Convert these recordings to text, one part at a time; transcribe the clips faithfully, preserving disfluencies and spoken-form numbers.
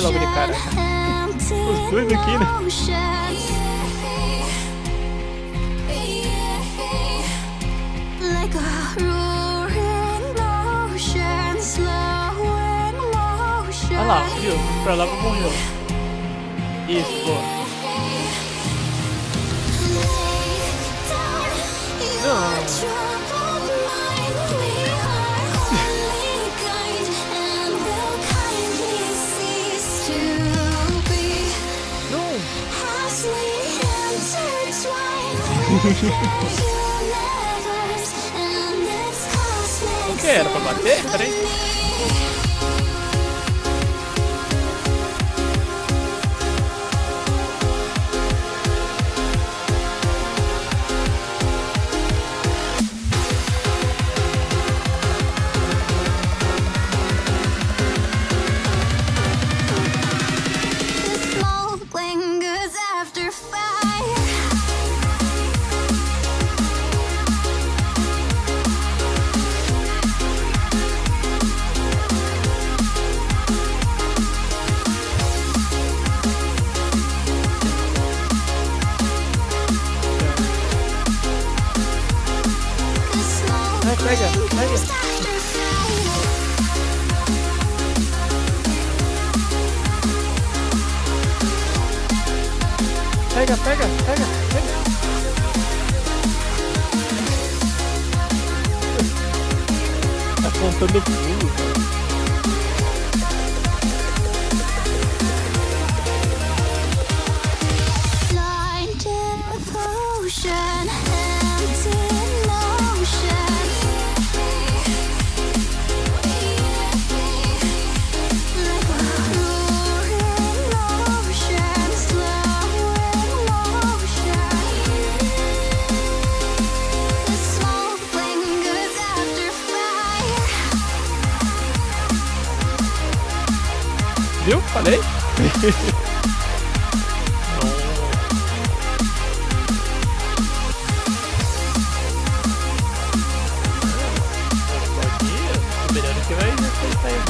é logo de cara. Os dois aqui, né? Olha lá, viu? Pra lá morreu. Isso, boa. Não. O que era pra bater? Peraí. Pega, pega. Pega, pega, pega, pega. Tá contando o pulo. Viu? Falei? Não. Melhor que vai aceitar.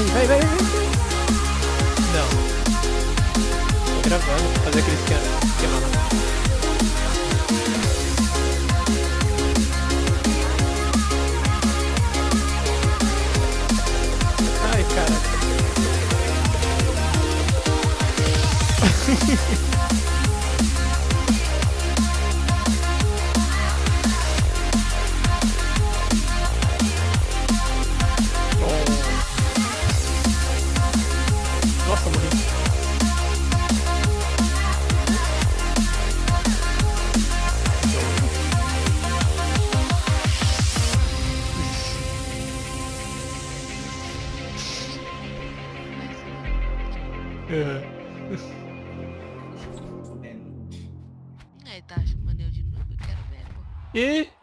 Vai, vai, vai, não. Tô gravando, fazer aquele esquema, esquema lá. Ai, cara. É. Aí tá, chamando eu de novo, eu quero ver. E?